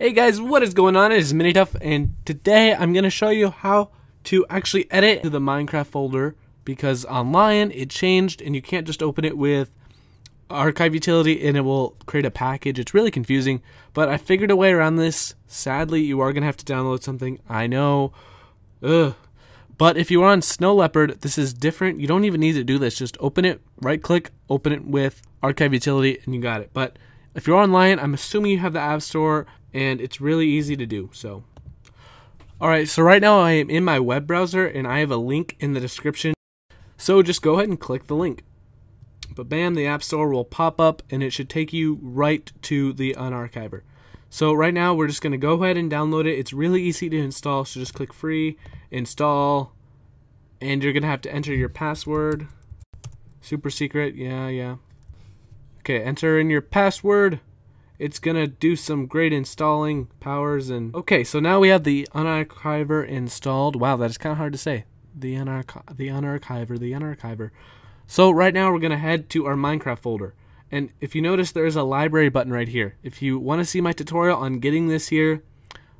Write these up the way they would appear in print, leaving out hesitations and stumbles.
Hey guys, what is going on? It is MiniTuff, and today I'm going to show you how to actually edit the Minecraft folder, because on Lion it changed and you can't just open it with Archive Utility and it will create a package. It's really confusing, but I figured a way around this. Sadly, you are going to have to download something. I know. Ugh. But if you are on Snow Leopard, this is different. You don't even need to do this. Just open it, right click, open it with Archive Utility, and you got it. But if you're on Lion, I'm assuming you have the App Store, and it's really easy to do. So, alright, so right now I am in my web browser, and I have a link in the description. So just go ahead and click the link. But bam, the App Store will pop up, and it should take you right to the Unarchiver. So right now we're just going to go ahead and download it. It's really easy to install, so just click free, install, and you're going to have to enter your password. Super secret, yeah. Okay, enter in your password. It's going to do some great installing powers. And okay, so now we have the Unarchiver installed. Wow, that is kind of hard to say. The Unarchiver. So right now we're going to head to our Minecraft folder. And if you notice, there is a library button right here. If you want to see my tutorial on getting this here,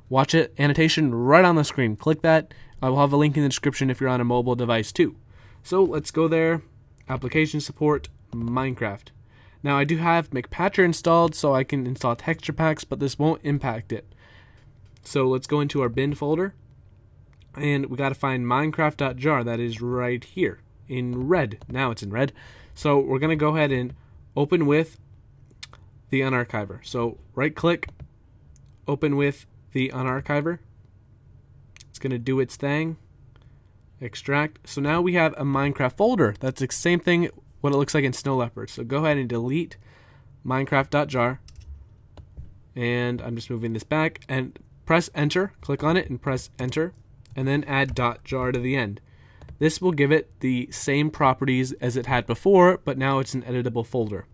watch it, annotation right on the screen. Click that. I will have a link in the description if you're on a mobile device too. So let's go there. Application support, Minecraft. Now I do have McPatcher installed, so I can install texture packs, but this won't impact it. So let's go into our bin folder. And we got to find Minecraft.jar. That is right here in red. Now it's in red. So we're going to go ahead and open with the Unarchiver. So right click, open with the Unarchiver. It's going to do its thing. Extract. So now we have a Minecraft folder. That's the same thing what it looks like in Snow Leopard. So go ahead and delete Minecraft.jar. And I'm just moving this back and press enter. Click on it and press enter. And then add .jar to the end. This will give it the same properties as it had before, but now it's an editable folder.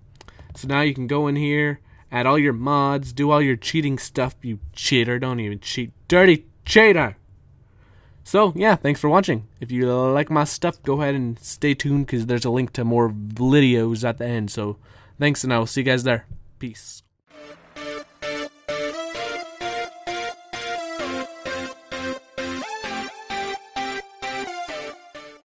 So now you can go in here, add all your mods, do all your cheating stuff. You cheater, don't even cheat. Dirty cheater! So yeah, thanks for watching. If you like my stuff, go ahead and stay tuned because there's a link to more videos at the end. So thanks, and I will see you guys there. Peace.